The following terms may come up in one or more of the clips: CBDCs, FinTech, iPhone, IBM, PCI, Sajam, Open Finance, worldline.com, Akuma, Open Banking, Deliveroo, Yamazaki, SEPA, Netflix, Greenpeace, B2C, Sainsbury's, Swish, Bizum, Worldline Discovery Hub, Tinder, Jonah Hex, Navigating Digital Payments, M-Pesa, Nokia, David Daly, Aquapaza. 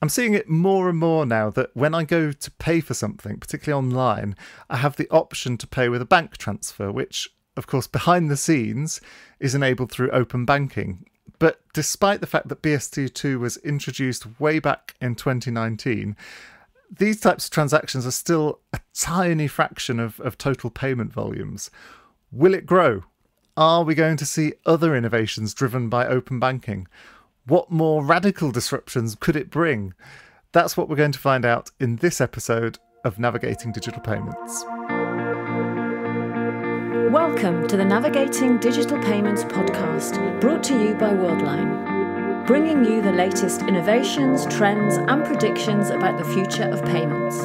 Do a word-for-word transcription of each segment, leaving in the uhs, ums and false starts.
I'm seeing it more and more now that when I go to pay for something, particularly online, I have the option to pay with a bank transfer, which, of course, behind the scenes is enabled through Open Banking. But despite the fact that P S D two was introduced way back in twenty nineteen, these types of transactions are still a tiny fraction of, of total payment volumes. Will it grow? Are we going to see other innovations driven by Open Banking? What more radical disruptions could it bring? That's what we're going to find out in this episode of Navigating Digital Payments. Welcome to the Navigating Digital Payments podcast, brought to you by Worldline, bringing you the latest innovations, trends, and predictions about the future of payments.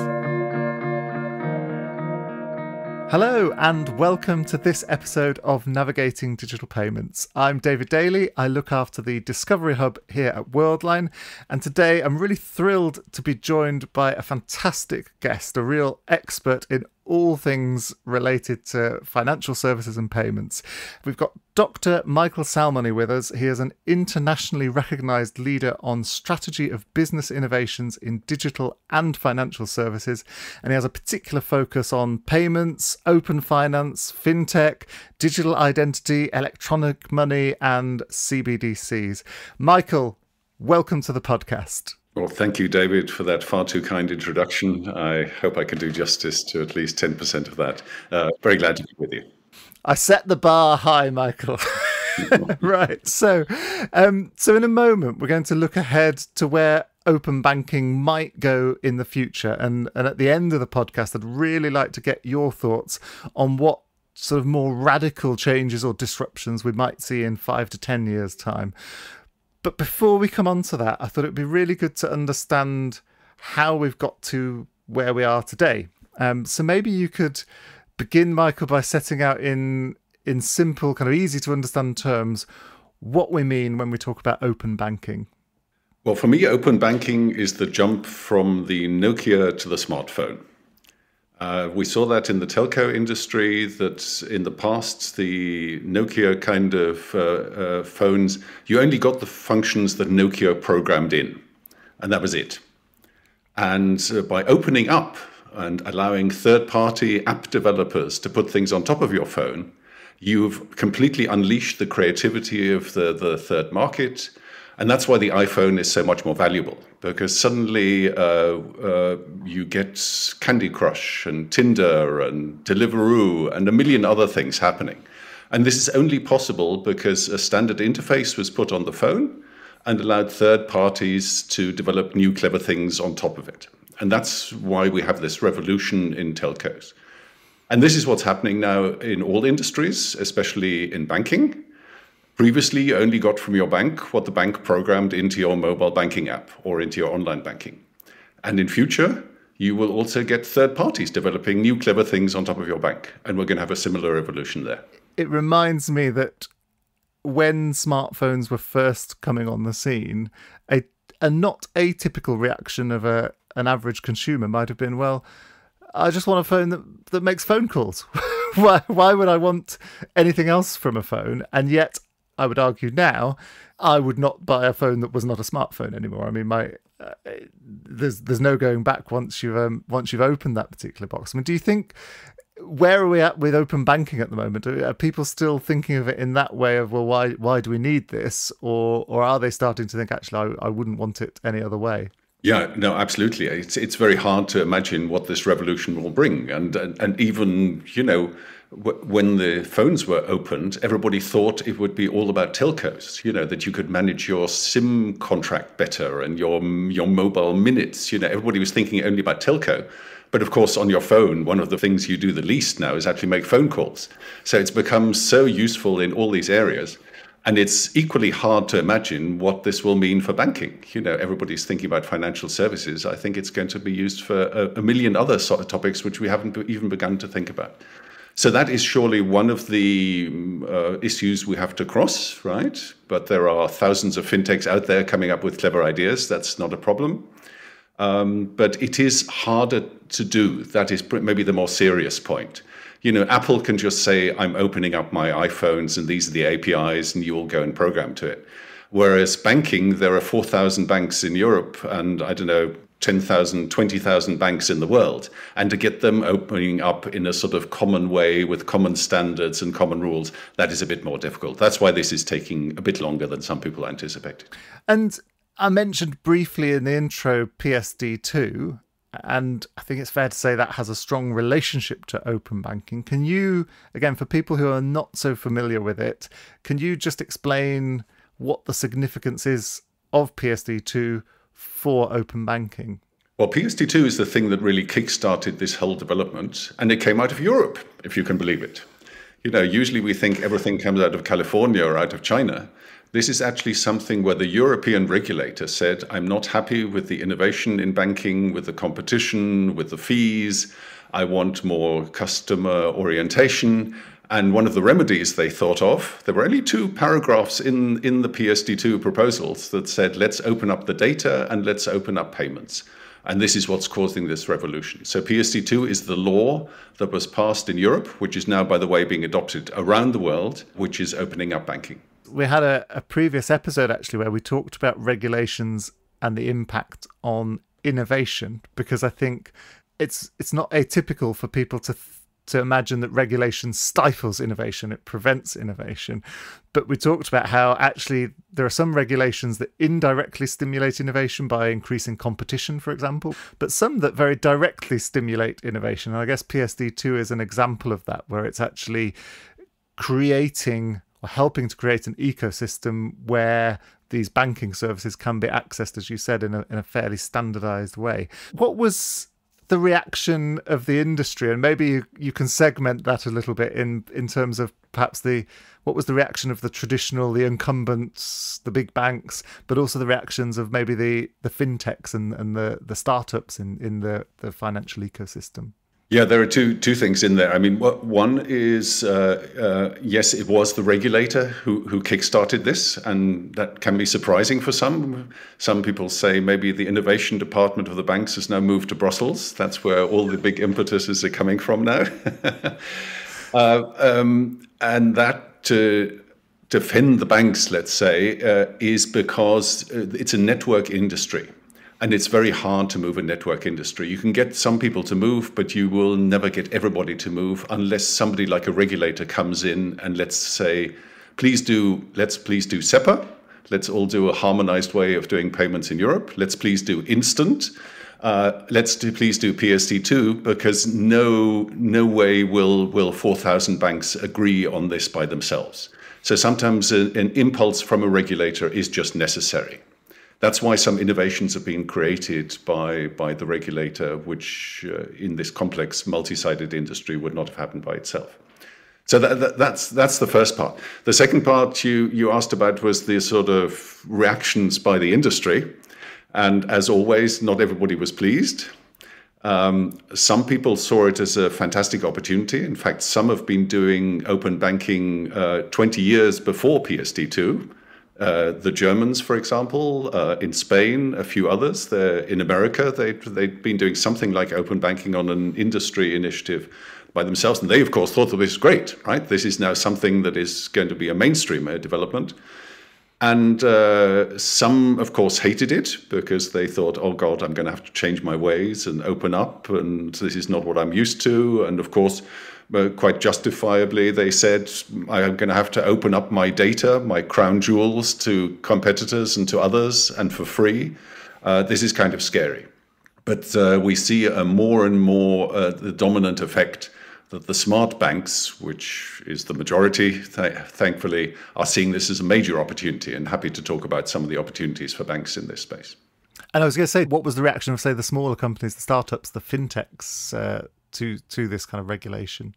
Hello and welcome to this episode of Navigating Digital Payments. I'm David Daly. I look after the Discovery Hub here at Worldline, and today I'm really thrilled to be joined by a fantastic guest, a real expert in all things related to financial services and payments. We've got Doctor Michael Salmony with us. He is an internationally recognised leader on strategy of business innovations in digital and financial services, and he has a particular focus on payments, open finance, fintech, digital identity, electronic money and C B D Cs. Michael, welcome to the podcast. Well, thank you, David, for that far too kind introduction. I hope I can do justice to at least ten percent of that. Uh, very glad to be with you. I set the bar high, Michael. Right. So, um, so in a moment, we're going to look ahead to where open banking might go in the future. And, and at the end of the podcast, I'd really like to get your thoughts on what sort of more radical changes or disruptions we might see in five to ten years' time. But before we come on to that, I thought it'd be really good to understand how we've got to where we are today. Um, so maybe you could begin, Michael, by setting out in in simple, kind of easy to understand terms, what we mean when we talk about open banking. Well, for me, open banking is the jump from the Nokia to the smartphone. Uh, we saw that in the telco industry, that in the past, the Nokia kind of uh, uh, phones, you only got the functions that Nokia programmed in, and that was it. And uh, by opening up and allowing third-party app developers to put things on top of your phone, you've completely unleashed the creativity of the, the third market. And that's why the iPhone is so much more valuable, because suddenly uh, uh, you get Candy Crush and Tinder and Deliveroo and a million other things happening. And this is only possible because a standard interface was put on the phone and allowed third parties to develop new clever things on top of it. And that's why we have this revolution in telcos. And this is what's happening now in all industries, especially in banking. Previously, you only got from your bank what the bank programmed into your mobile banking app or into your online banking. And in future, you will also get third parties developing new clever things on top of your bank. And we're going to have a similar evolution there. It reminds me that when smartphones were first coming on the scene, a, a not atypical reaction of a, an average consumer might have been, well, I just want a phone that, that makes phone calls. why, why would I want anything else from a phone? And yet, I would argue now, I would not buy a phone that was not a smartphone anymore. I mean, my uh, there's there's no going back once you've um, once you've opened that particular box. I mean, do you think, where are we at with open banking at the moment? Are, are people still thinking of it in that way of, well, why why do we need this, or or are they starting to think, actually, I, I wouldn't want it any other way? Yeah, no, absolutely. It's it's very hard to imagine what this revolution will bring, and and, and even you know. When the phones were opened, everybody thought it would be all about telcos, you know, that you could manage your SIM contract better and your your mobile minutes. You know, everybody was thinking only about telco. But of course, on your phone, one of the things you do the least now is actually make phone calls. So it's become so useful in all these areas. And it's equally hard to imagine what this will mean for banking. You know, everybody's thinking about financial services. I think it's going to be used for a, a million other sort of topics, which we haven't even begun to think about. So that is surely one of the uh, issues we have to cross, right? But there are thousands of fintechs out there coming up with clever ideas. That's not a problem. Um, but it is harder to do. That is maybe the more serious point. You know, Apple can just say, I'm opening up my iPhones and these are the A P Is and you all go and program to it. Whereas banking, there are four thousand banks in Europe and, I don't know, ten thousand, twenty thousand banks in the world. And to get them opening up in a sort of common way with common standards and common rules, that is a bit more difficult. That's why this is taking a bit longer than some people anticipated. And I mentioned briefly in the intro P S D two, and I think it's fair to say that has a strong relationship to open banking. Can you, again, for people who are not so familiar with it, can you just explain what the significance is of P S D two for open banking? Well, P S D two is the thing that really kickstarted this whole development, and it came out of Europe, if you can believe it. You know, usually we think everything comes out of California or out of China. This is actually something where the European regulator said, I'm not happy with the innovation in banking, with the competition, with the fees. I want more customer orientation. And one of the remedies they thought of, there were only two paragraphs in, in the P S D two proposals that said, let's open up the data and let's open up payments. And this is what's causing this revolution. So P S D two is the law that was passed in Europe, which is now, by the way, being adopted around the world, which is opening up banking. We had a, a previous episode, actually, where we talked about regulations and the impact on innovation, because I think it's it's not atypical for people to think to imagine that regulation stifles innovation, it prevents innovation. But we talked about how actually there are some regulations that indirectly stimulate innovation by increasing competition, for example, but some that very directly stimulate innovation. And I guess P S D two is an example of that, where it's actually creating or helping to create an ecosystem where these banking services can be accessed, as you said, in a, in a fairly standardized way. What was the reaction of the industry, and maybe you, you can segment that a little bit in in terms of perhaps the what was the reaction of the traditional, the incumbents, the big banks, but also the reactions of maybe the the fintechs and and the the startups in in the the financial ecosystem? Yeah, there are two two things in there. I mean, one is uh, uh, yes, it was the regulator who who kickstarted this, and that can be surprising for some. Some people say maybe the innovation department of the banks has now moved to Brussels. That's where all the big impetuses are coming from now. uh, um, and that to defend the banks, let's say, uh, is because it's a network industry. And it's very hard to move a network industry. You can get some people to move, but you will never get everybody to move unless somebody like a regulator comes in and let's say, please do, let's please do SEPA. Let's all do a harmonized way of doing payments in Europe. Let's please do instant. Uh, let's do, please do P S D two, because no, no way will, will four thousand banks agree on this by themselves. So sometimes a, an impulse from a regulator is just necessary. That's why some innovations have been created by, by the regulator, which uh, in this complex, multi-sided industry would not have happened by itself. So that, that, that's, that's the first part. The second part you, you asked about was the sort of reactions by the industry. And as always, not everybody was pleased. Um, some people saw it as a fantastic opportunity. In fact, some have been doing open banking uh, twenty years before P S D two. Uh, the Germans, for example, uh, in Spain, a few others. They're, in America, they, they'd been doing something like open banking on an industry initiative by themselves. And they, of course, thought that this is great, right? This is now something that is going to be a mainstream uh, development. And uh, some, of course, hated it because they thought, oh, God, I'm going to have to change my ways and open up. And this is not what I'm used to. And, of course, Uh, quite justifiably, they said, I'm going to have to open up my data, my crown jewels, to competitors and to others, and for free. Uh, this is kind of scary. But uh, we see a more and more uh, the dominant effect that the smart banks, which is the majority, th thankfully, are seeing this as a major opportunity, and happy to talk about some of the opportunities for banks in this space. And I was going to say, what was the reaction of, say, the smaller companies, the startups, the fintechs, uh, to, to this kind of regulation?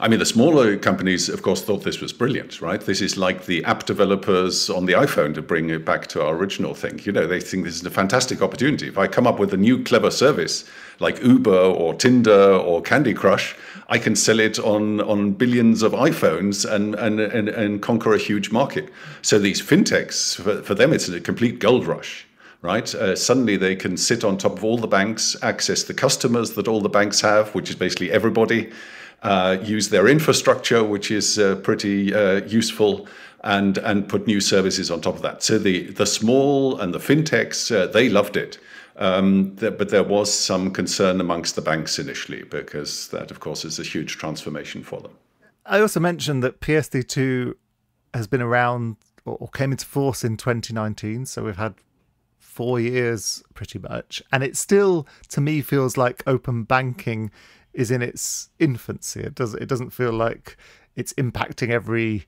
I mean, the smaller companies, of course, thought this was brilliant, right? This is like the app developers on the iPhone, to bring it back to our original thing. You know, they think this is a fantastic opportunity. If I come up with a new clever service like Uber or Tinder or Candy Crush, I can sell it on, on billions of iPhones and, and, and, and conquer a huge market. So these fintechs, for, for them, it's a complete gold rush. Right? Uh, suddenly they can sit on top of all the banks, access the customers that all the banks have, which is basically everybody, uh, use their infrastructure, which is uh, pretty uh, useful, and and put new services on top of that. So the the small and the fintechs, uh, they loved it. Um, th but there was some concern amongst the banks initially, because that, of course, is a huge transformation for them. I also mentioned that P S D two has been around or came into force in twenty nineteen. So we've had four years pretty much. And it still, to me, feels like open banking is in its infancy. It doesn't, it doesn't feel like it's impacting every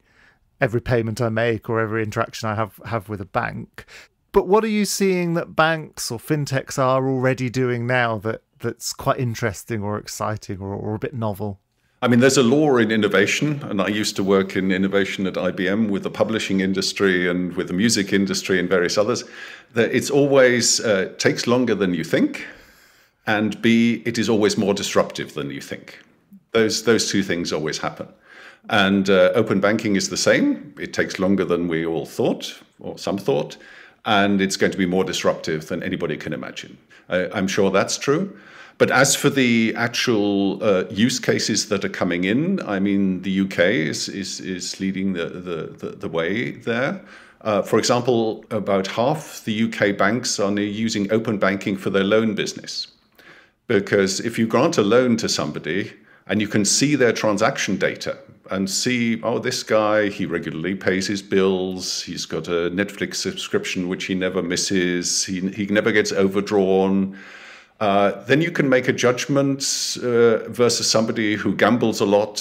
every payment I make or every interaction I have, have with a bank. But what are you seeing that banks or fintechs are already doing now that, that's quite interesting or exciting or, or a bit novel? I mean, there's a law in innovation, and I used to work in innovation at I B M with the publishing industry and with the music industry and various others, that it's always uh, takes longer than you think, and B, it is always more disruptive than you think. Those, those two things always happen. And uh, open banking is the same. It takes longer than we all thought, or some thought, and it's going to be more disruptive than anybody can imagine. I, I'm sure that's true. But as for the actual uh, use cases that are coming in, I mean, the U K is, is, is leading the, the, the, the way there. Uh, for example, about half the U K banks are now using open banking for their loan business. Because if you grant a loan to somebody and you can see their transaction data and see, oh, this guy, he regularly pays his bills, he's got a Netflix subscription which he never misses, he, he never gets overdrawn, Uh, then you can make a judgment uh, versus somebody who gambles a lot,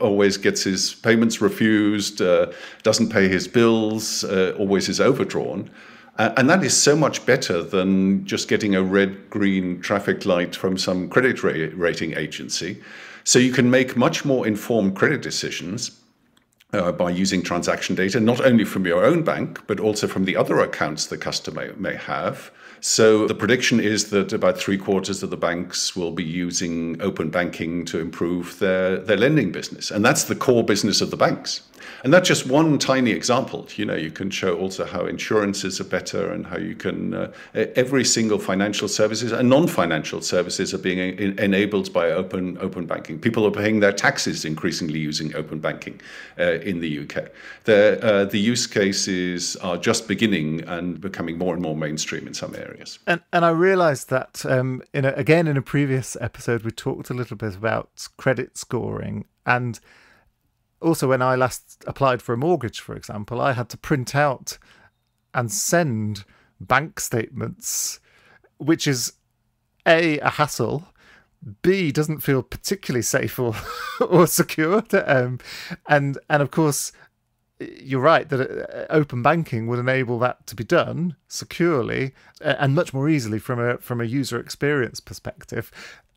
always gets his payments refused, uh, doesn't pay his bills, uh, always is overdrawn. Uh, and that is so much better than just getting a red-green traffic light from some credit ra rating agency. So you can make much more informed credit decisions uh, by using transaction data, not only from your own bank, but also from the other accounts the customer may have. So the prediction is that about three quarters of the banks will be using open banking to improve their, their lending business. And that's the core business of the banks. And that's just one tiny example. You know, you can show also how insurances are better and how you can, uh, every single financial services and non-financial services are being en enabled by open, open banking. People are paying their taxes increasingly using open banking uh, in the U K. The, uh, the use cases are just beginning and becoming more and more mainstream in some areas. And, and I realised that, um, in a, again, in a previous episode, we talked a little bit about credit scoring. And also, when I last applied for a mortgage, for example, I had to print out and send bank statements, which is A, a hassle, B, doesn't feel particularly safe or, or secure. Um, and, and of course, you're right that open banking would enable that to be done securely and much more easily from a, from a user experience perspective,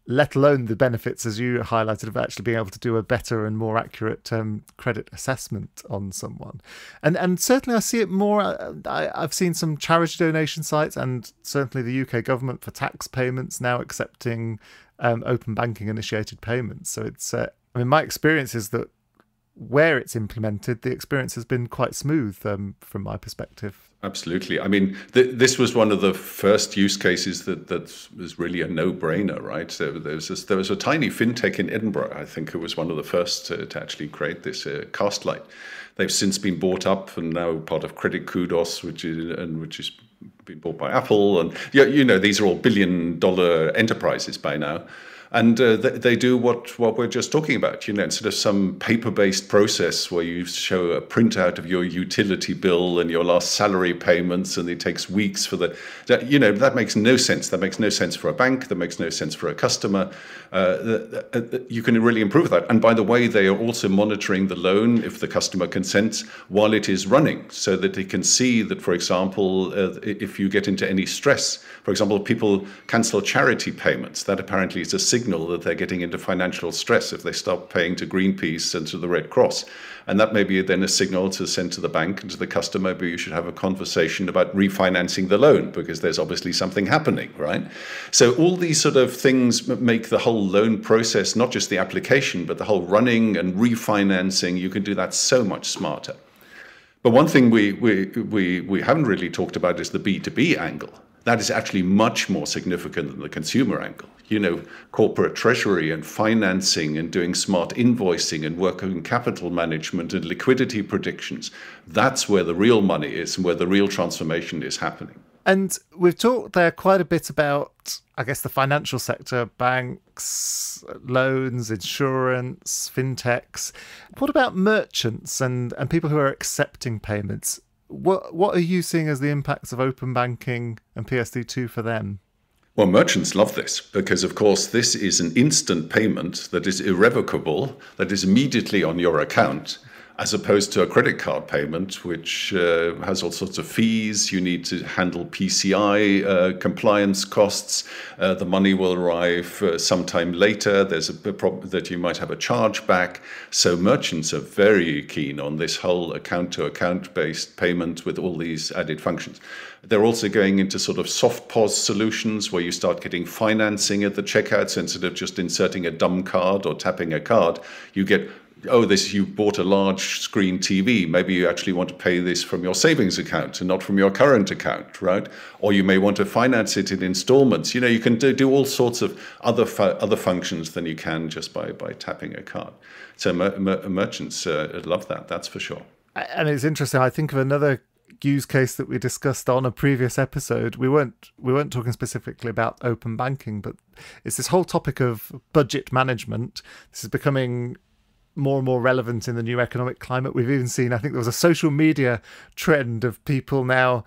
let alone the benefits, as you highlighted, of actually being able to do a better and more accurate um, credit assessment on someone. And and certainly I see it more. I, I've seen some charity donation sites and certainly the U K government for tax payments now accepting um, open banking initiated payments. So it's, uh, I mean, my experience is that where it's implemented, the experience has been quite smooth um, from my perspective. Absolutely. I mean, th this was one of the first use cases that, that was really a no-brainer, right? So there, was this, there was a tiny fintech in Edinburgh, I think, who was one of the first to, to actually create this, uh, Castlight. They've since been bought up and now part of Credit Kudos, which is, and which is been bought by Apple. And, you, you know, these are all billion-dollar enterprises by now. And uh, they, they do what, what we're just talking about, you know, instead of some paper-based process where you show a printout of your utility bill and your last salary payments and it takes weeks for the, that, you know, that makes no sense. That makes no sense for a bank. That makes no sense for a customer. Uh, the, the, the, you can really improve that. And by the way, they are also monitoring the loan, if the customer consents, while it is running, so that they can see that, for example, uh, if you get into any stress, for example, people cancel charity payments. That apparently is a signal that they're getting into financial stress if they stop paying to Greenpeace and to the Red Cross. And that may be then a signal to send to the bank and to the customer, but you should have a conversation about refinancing the loan because there's obviously something happening, right? So all these sort of things make the whole loan process, not just the application, but the whole running and refinancing, you can do that so much smarter. But one thing we, we, we, we haven't really talked about is the B two B angle. that is actually much more significant than the consumer angle. You know, corporate treasury and financing and doing smart invoicing and working capital management and liquidity predictions. That's where the real money is and where the real transformation is happening. And we've talked there quite a bit about, I guess, the financial sector, banks, loans, insurance, fintechs. What about merchants and, and people who are accepting payments? What, what are you seeing as the impacts of open banking and P S D two for them? Well, merchants love this because, of course, this is an instant payment that is irrevocable, that is immediately on your account, as opposed to a credit card payment, which uh, has all sorts of fees. You need to handle P C I uh, compliance costs. Uh, the money will arrive uh, sometime later. There's a problem that you might have a chargeback. So merchants are very keen on this whole account-to-account based payment with all these added functions. They're also going into sort of soft P O S solutions where you start getting financing at the checkout. So instead of just inserting a dumb card or tapping a card, you get, oh, this, you bought a large screen T V. Maybe you actually want to pay this from your savings account and not from your current account, right? Or you may want to finance it in installments. You know, you can do, do all sorts of other fu other functions than you can just by, by tapping a card. So mer mer merchants uh, love that, that's for sure. And it's interesting. I think of another use case that we discussed on a previous episode. We weren't we weren't talking specifically about open banking, but it's this whole topic of budget management. This is becoming more and more relevant in the new economic climate. We've even seen, I think there was a social media trend of people now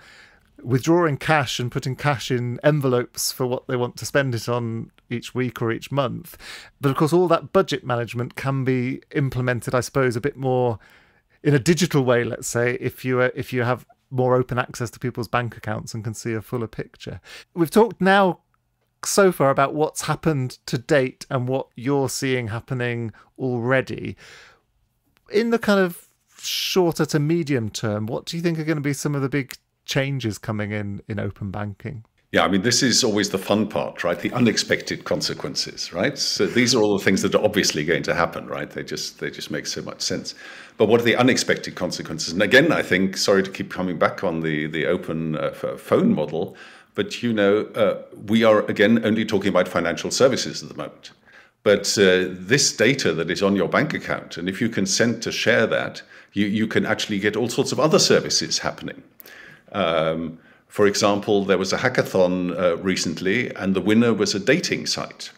withdrawing cash and putting cash in envelopes for what they want to spend it on each week or each month. But of course, all that budget management can be implemented, I suppose, a bit more in a digital way, let's say, if you, uh, if you have more open access to people's bank accounts and can see a fuller picture. We've talked now so far about what's happened to date and what you're seeing happening already. In the kind of shorter to medium term, what do you think are going to be some of the big changes coming in in open banking? Yeah, I mean, this is always the fun part, right? The unexpected consequences, right? So these are all the things that are obviously going to happen, right? They just they just make so much sense. But what are the unexpected consequences? And again, I think, sorry to keep coming back on the, the open uh, phone model, but, you know, uh, we are, again, only talking about financial services at the moment. But uh, this data that is on your bank account, and if you consent to share that, you, you can actually get all sorts of other services happening. Um, for example, there was a hackathon uh, recently, and the winner was a dating site.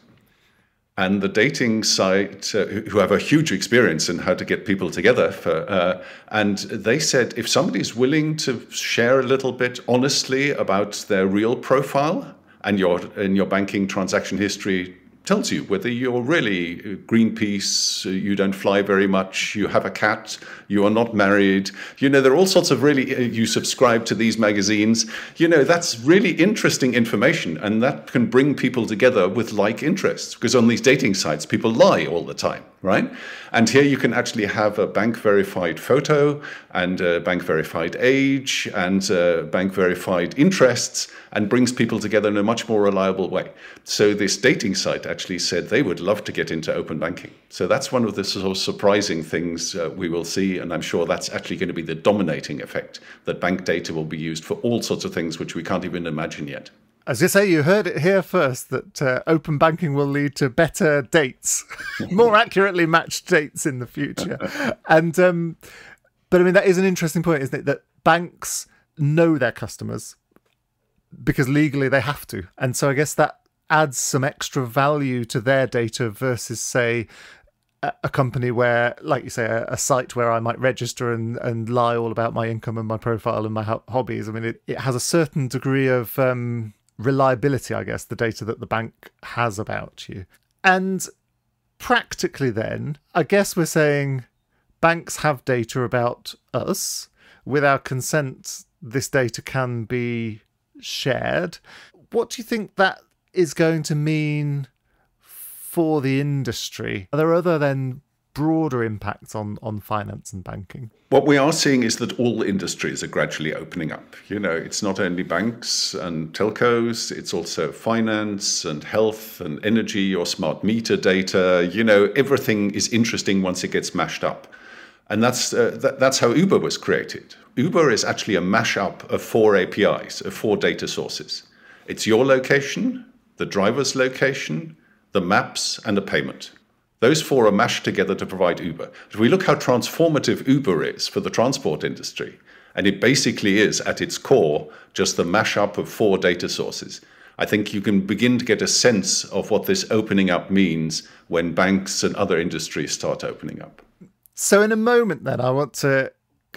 And the dating site, uh, who have a huge experience in how to get people together, for, uh, and they said, if somebody's willing to share a little bit honestly about their real profile, and your, and your banking transaction history tells you whether you're really Greenpeace, you don't fly very much, you have a cat, you are not married, you know, there are all sorts of really, you subscribe to these magazines, you know, that's really interesting information, and that can bring people together with like interests, because on these dating sites people lie all the time, right? And here you can actually have a bank verified photo and a bank verified age and bank verified interests, and brings people together in a much more reliable way. So this dating site actually Actually said they would love to get into open banking. So that's one of the sort of surprising things uh, we will see, and I'm sure that's actually going to be the dominating effect, that bank data will be used for all sorts of things which we can't even imagine yet. As you say, you heard it here first, that uh, open banking will lead to better dates, more accurately matched dates in the future. And um, but I mean, that is an interesting point, isn't it? That banks know their customers because legally they have to. And so I guess that adds some extra value to their data versus, say, a company where, like you say, a, a site where I might register and, and lie all about my income and my profile and my ho hobbies. I mean, it, it has a certain degree of um, reliability, I guess, the data that the bank has about you. And practically then, I guess we're saying banks have data about us. With our consent, this data can be shared. What do you think that is going to mean for the industry? Are there other than broader impacts on, on finance and banking? What we are seeing is that all industries are gradually opening up. You know, it's not only banks and telcos, it's also finance and health and energy, your smart meter data. You know, everything is interesting once it gets mashed up. And that's, uh, that, that's how Uber was created. Uber is actually a mashup of four A P Is, of four data sources. It's your location, the driver's location, the maps, and a payment. Those four are mashed together to provide Uber. If we look how transformative Uber is for the transport industry, and it basically is, at its core, just the mash-up of four data sources, I think you can begin to get a sense of what this opening up means when banks and other industries start opening up. So in a moment then, I want to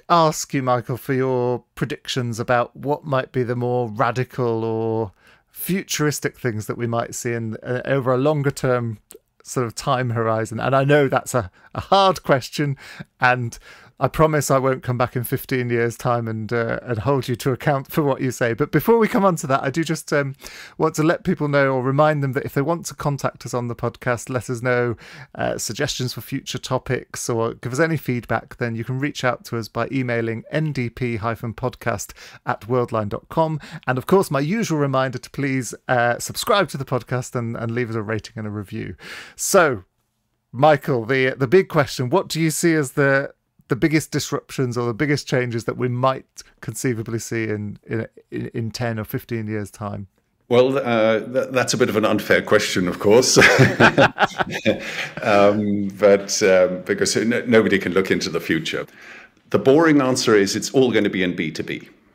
ask you, Michael, for your predictions about what might be the more radical or futuristic things that we might see in uh, over a longer term sort of time horizon. And I know that's a, a hard question, and I promise I won't come back in fifteen years' time and uh, and hold you to account for what you say. But before we come on to that, I do just um, want to let people know, or remind them, that if they want to contact us on the podcast, let us know uh, suggestions for future topics or give us any feedback, then you can reach out to us by emailing n d p hyphen podcast at worldline dot com. And of course, my usual reminder to please uh, subscribe to the podcast and, and leave us a rating and a review. So, Michael, the, the big question, what do you see as the... the biggest disruptions or the biggest changes that we might conceivably see in in, in ten or fifteen years' time? Well, uh, th that's a bit of an unfair question, of course, um, but um, because no, nobody can look into the future. The boring answer is it's all going to be in B two B.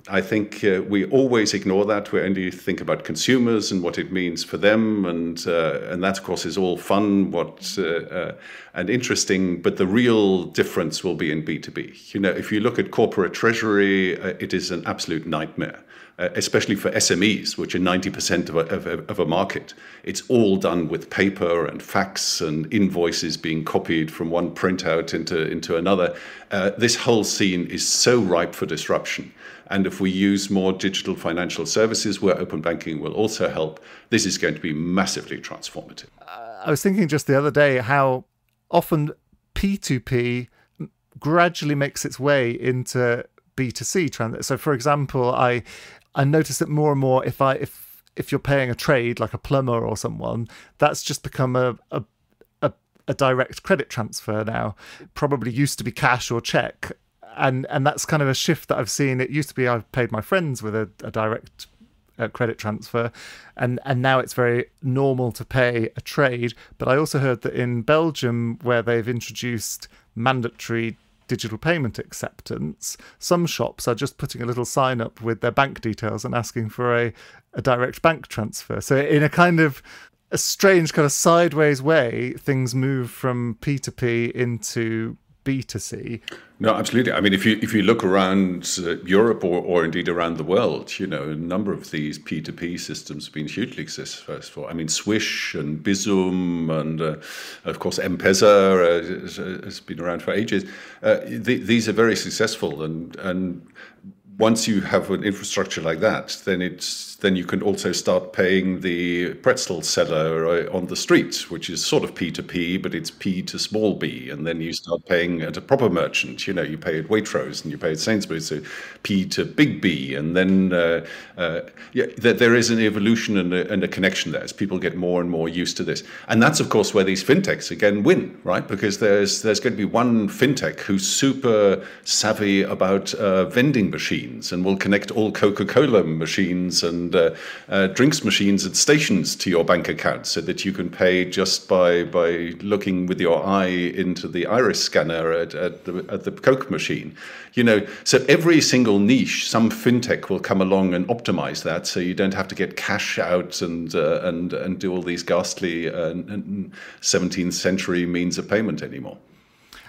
I think uh, we always ignore that. We only think about consumers and what it means for them, and uh, and that, of course, is all fun, what uh, uh, and interesting. But the real difference will be in B two B. You know, if you look at corporate treasury, uh, it is an absolute nightmare. Uh, especially for S M Es, which are ninety percent of a, of, a, of a market. It's all done with paper and fax and invoices being copied from one printout into, into another. Uh, this whole scene is so ripe for disruption. And if we use more digital financial services, where open banking will also help, this is going to be massively transformative. Uh, I was thinking just the other day how often P two P gradually makes its way into B two C trans. So, for example, I... I notice that more and more, if I if if you're paying a trade like a plumber or someone, that's just become a a, a a direct credit transfer now. It probably used to be cash or check, and and that's kind of a shift that I've seen. It used to be I paid my friends with a, a direct uh, credit transfer, and and now it's very normal to pay a trade. But I also heard that in Belgium, where they've introduced mandatory digital payment acceptance, some shops are just putting a little sign up with their bank details and asking for a, a direct bank transfer. So in a kind of a strange kind of sideways way, things move from P two P into B two C. No, absolutely. I mean, if you if you look around uh, Europe or, or indeed around the world, you know, a number of these P two P systems have been hugely successful. I mean, Swish and Bizum and, uh, of course, M Pesa uh, has been around for ages. Uh, th these are very successful. And, and once you have an infrastructure like that, then it's then you can also start paying the pretzel seller on the street, which is sort of P two P, but it's P to small b, and then you start paying at a proper merchant. You know, you pay at Waitrose and you pay at Sainsbury's, so P to big B, and then uh, uh, yeah, there, there is an evolution and a, and a connection there as people get more and more used to this, and that's of course where these fintechs again win, right? Because there's there's going to be one fintech who's super savvy about uh, vending machines. And we'll connect all Coca-Cola machines and uh, uh, drinks machines at stations to your bank account, so that you can pay just by by looking with your eye into the iris scanner at, at the at the Coke machine. You know, so every single niche, some fintech will come along and optimize that, so you don't have to get cash out and uh, and and do all these ghastly uh, seventeenth century means of payment anymore.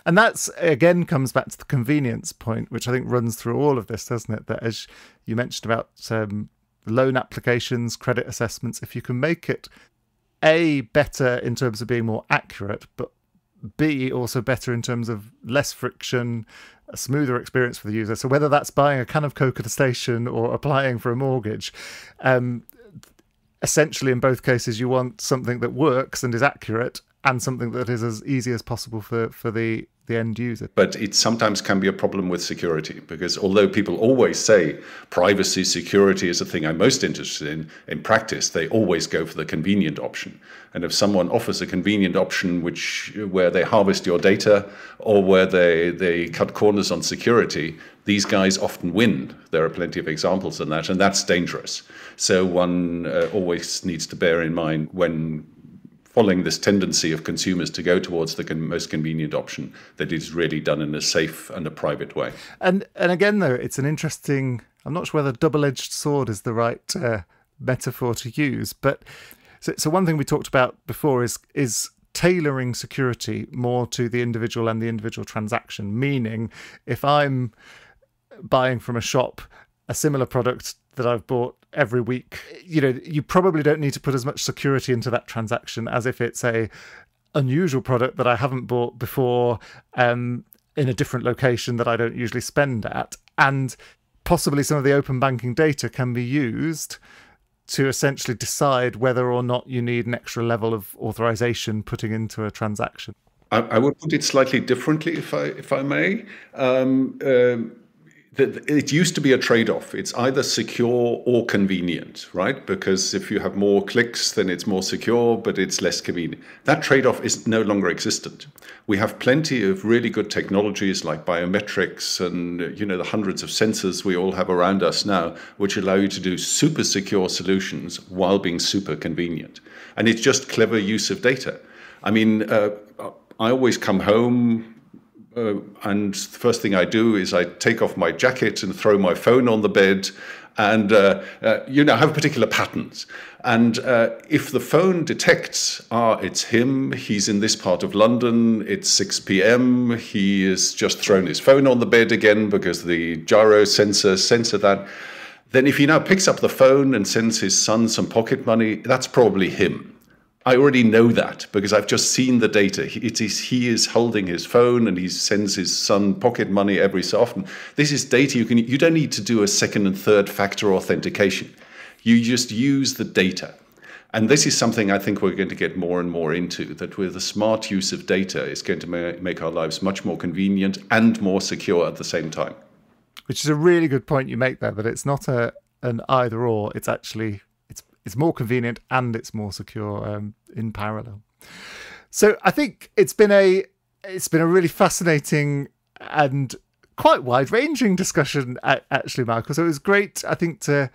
And that's, again, comes back to the convenience point, which I think runs through all of this, doesn't it? That, as you mentioned about um, loan applications, credit assessments, if you can make it, A, better in terms of being more accurate, but B, also better in terms of less friction, a smoother experience for the user. So whether that's buying a can of Coke at a station or applying for a mortgage, um, essentially in both cases, you want something that works and is accurate and something that is as easy as possible for, for the, the end user. But it sometimes can be a problem with security, because although people always say privacy, security is the thing I'm most interested in, in practice, they always go for the convenient option. And if someone offers a convenient option which where they harvest your data or where they, they cut corners on security, these guys often win. There are plenty of examples in that, and that's dangerous. So one uh, always needs to bear in mind when following this tendency of consumers to go towards the con most convenient option, that is really done in a safe and a private way. And and again, though, it's an interesting, I'm not sure whether double-edged sword is the right uh, metaphor to use, but so, so one thing we talked about before is is tailoring security more to the individual and the individual transaction, meaning if I'm buying from a shop a similar product that I've bought every week, you know, you probably don't need to put as much security into that transaction as if it's a unusual product that I haven't bought before, um, in a different location that I don't usually spend at. And possibly some of the open banking data can be used to essentially decide whether or not you need an extra level of authorization putting into a transaction. I, I would put it slightly differently, if I, if I may. Um, um... It used to be a trade-off. It's either secure or convenient, right? Because if you have more clicks, then it's more secure, but it's less convenient. That trade-off is no longer existent. We have plenty of really good technologies like biometrics and, you know, the hundreds of sensors we all have around us now, which allow you to do super secure solutions while being super convenient. And it's just clever use of data. I mean, uh, I always come home, Uh, and the first thing I do is I take off my jacket and throw my phone on the bed and, uh, uh, you know, have particular patterns. And uh, if the phone detects, ah, it's him, he's in this part of London, it's six p m, he has just thrown his phone on the bed again because the gyro sensor sensor that, then if he now picks up the phone and sends his son some pocket money, that's probably him. I already know that because I've just seen the data. It is, he is holding his phone and he sends his son pocket money every so often. This is data you can, you don't need to do a second and third factor authentication. You just use the data. And this is something I think we're going to get more and more into, that with a smart use of data is going to ma make our lives much more convenient and more secure at the same time. Which is a really good point you make there, that it's not a, an either or, it's actually... It's more convenient and it's more secure um, in parallel. So I think it's been a it's been a really fascinating and quite wide-ranging discussion, actually, Michael. So it was great, I think, to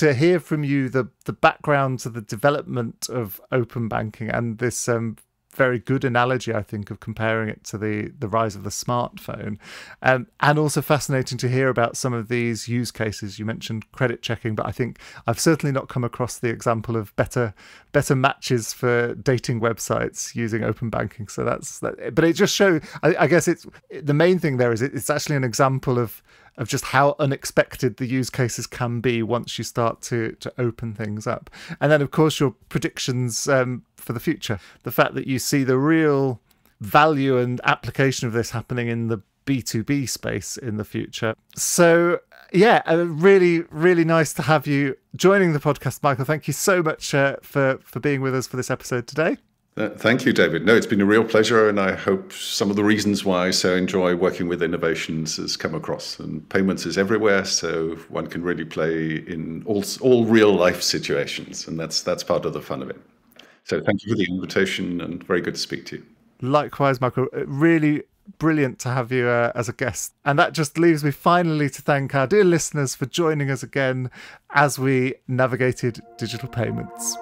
to hear from you the the background to the development of open banking and this um, very good analogy, I think, of comparing it to the the rise of the smartphone, um, and also fascinating to hear about some of these use cases. You mentioned credit checking, but I think I've certainly not come across the example of better better matches for dating websites using open banking. So that's that. But it just shows, I, I guess it's the main thing there is it, it's actually an example of of just how unexpected the use cases can be once you start to to open things up. And then, of course, your predictions um, for the future. The fact that you see the real value and application of this happening in the B two B space in the future. So, yeah, really, really nice to have you joining the podcast, Michael. Thank you so much uh, for, for being with us for this episode today. Uh, thank you, David. No, it's been a real pleasure, and I hope some of the reasons why I so enjoy working with innovations has come across. And payments is everywhere, so one can really play in all all real life situations, and that's that's part of the fun of it. So thank you for the invitation, and very good to speak to you. Likewise, Michael. Really brilliant to have you uh, as a guest. And that just leaves me finally to thank our dear listeners for joining us again as we navigated digital payments.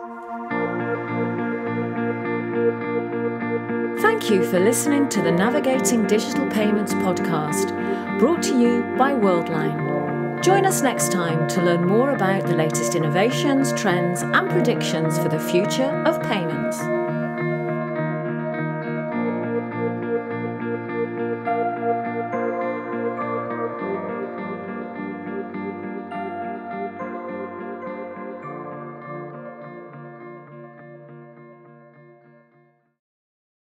Thank you for listening to the Navigating Digital Payments podcast, brought to you by Worldline. Join us next time to learn more about the latest innovations, trends, and predictions for the future of payments.